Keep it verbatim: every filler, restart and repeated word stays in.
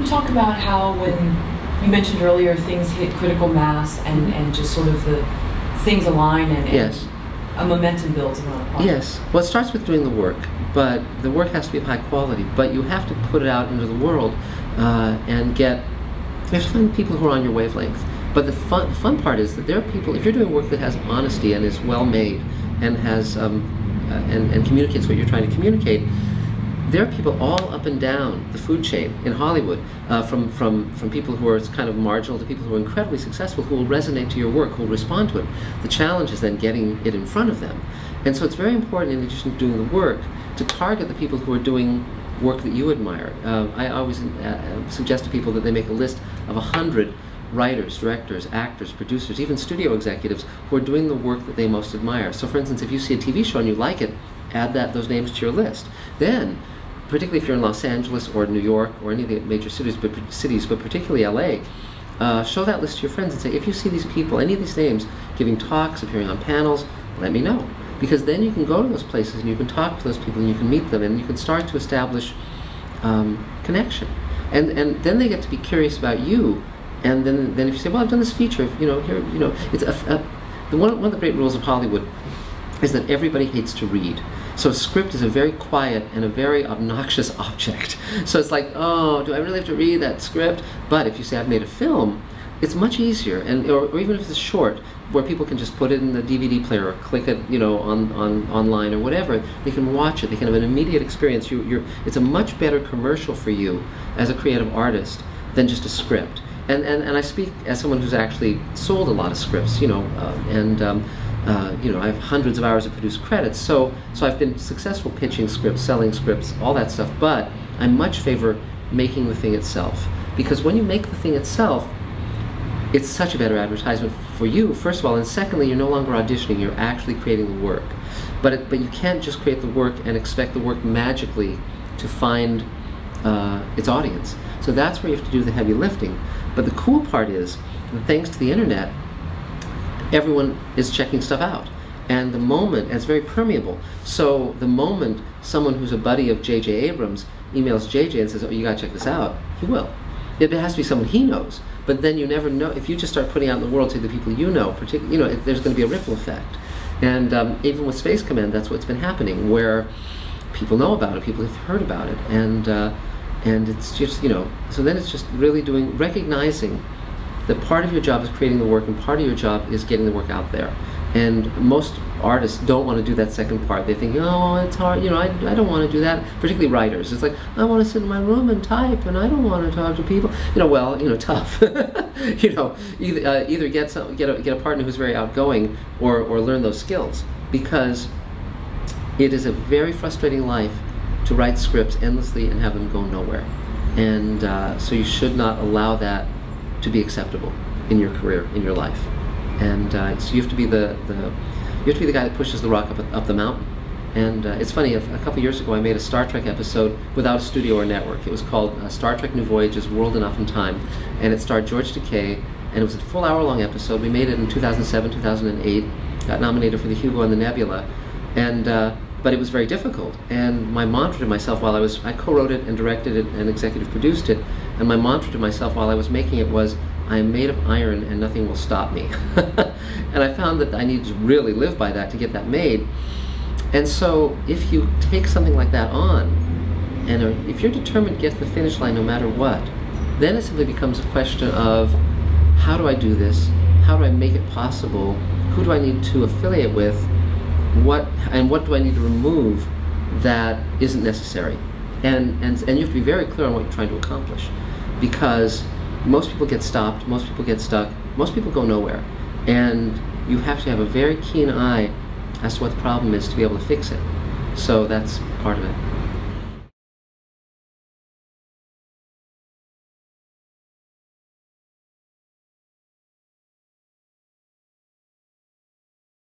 you talk about how when you mentioned earlier things hit critical mass and, and just sort of the things align and, and yes. a momentum builds around a project. Yes. Well, it starts with doing the work, but the work has to be of high quality, but you have to put it out into the world uh, and get, you have to find people who are on your wavelength. But the fun, the fun part is that there are people, if you're doing work that has honesty and is well made and has um, uh, and, and communicates what you're trying to communicate, there are people all up and down the food chain in Hollywood, uh, from, from, from people who are kind of marginal to people who are incredibly successful, who will resonate to your work, who will respond to it. The challenge is then getting it in front of them. And so it's very important, in addition to doing the work, to target the people who are doing work that you admire. Uh, I always uh, suggest to people that they make a list of a hundred writers, directors, actors, producers, even studio executives who are doing the work that they most admire. So for instance, if you see a T V show and you like it, add that, those names to your list. Then, particularly if you're in Los Angeles or New York or any of the major cities, but, cities, but particularly L A, uh, show that list to your friends and say, if you see these people, any of these names, giving talks, appearing on panels, let me know. Because then you can go to those places and you can talk to those people and you can meet them and you can start to establish um, connection. And, and then they get to be curious about you, and then, then if you say, well, I've done this feature, you know, here, you know, it's a, a, the one, one of the great rules of Hollywood is that everybody hates to read. So script is a very quiet and a very obnoxious object. So it's like, oh, do I really have to read that script? But if you say, I've made a film, it's much easier, and or, or even if it's short, where people can just put it in the D V D player or click it, you know, on, on online or whatever, they can watch it. They can have an immediate experience. You, you're, it's a much better commercial for you as a creative artist than just a script. And, and, and I speak as someone who's actually sold a lot of scripts, you know, uh, and um, uh, you know, I have hundreds of hours of produced credits, so, so I've been successful pitching scripts, selling scripts, all that stuff, but I much favor making the thing itself. Because when you make the thing itself, it's such a better advertisement for you, first of all, and secondly, you're no longer auditioning, you're actually creating the work. But, it, but you can't just create the work and expect the work magically to find uh, its audience. So that's where you have to do the heavy lifting. But the cool part is, thanks to the internet, everyone is checking stuff out. And the moment, and it's very permeable, so the moment someone who's a buddy of J J Abrams emails J J and says, oh, you gotta check this out, he will. It has to be someone he knows, but then you never know. If you just start putting out in the world to the people you know, particularly, you know, there's gonna be a ripple effect. And um, even with Space Command, that's what's been happening, where people know about it, people have heard about it, and uh, And it's just, you know, so then it's just really doing, recognizing that part of your job is creating the work and part of your job is getting the work out there. And most artists don't want to do that second part. They think, oh, it's hard, you know, I, I don't want to do that, particularly writers. It's like, I want to sit in my room and type and I don't want to talk to people. You know, well, you know, tough. You know, either, uh, either get, some, get, a, get a partner who's very outgoing or, or learn those skills, because it is a very frustrating life to write scripts endlessly and have them go nowhere. And uh, so you should not allow that to be acceptable in your career, in your life. And uh, so you have to be the, the, you have to be the guy that pushes the rock up, up the mountain. And uh, it's funny, a, a couple years ago I made a Star Trek episode without a studio or network. It was called uh, Star Trek: New Voyages, World Enough and Time. And it starred George Takei, and it was a full hour long episode. We made it in two thousand seven, two thousand eight, got nominated for the Hugo and the Nebula. And uh, But it was very difficult, and my mantra to myself while I was, I co-wrote it and directed it and executive produced it, and my mantra to myself while I was making it was, I am made of iron and nothing will stop me. And I found that I needed to really live by that to get that made. And so if you take something like that on, and if you're determined to get to the finish line no matter what, then it simply becomes a question of, how do I do this? How do I make it possible? Who do I need to affiliate with? What and what do I need to remove that isn't necessary? And, and, and you have to be very clear on what you're trying to accomplish, because most people get stopped, most people get stuck, most people go nowhere. And you have to have a very keen eye as to what the problem is to be able to fix it. So that's part of it.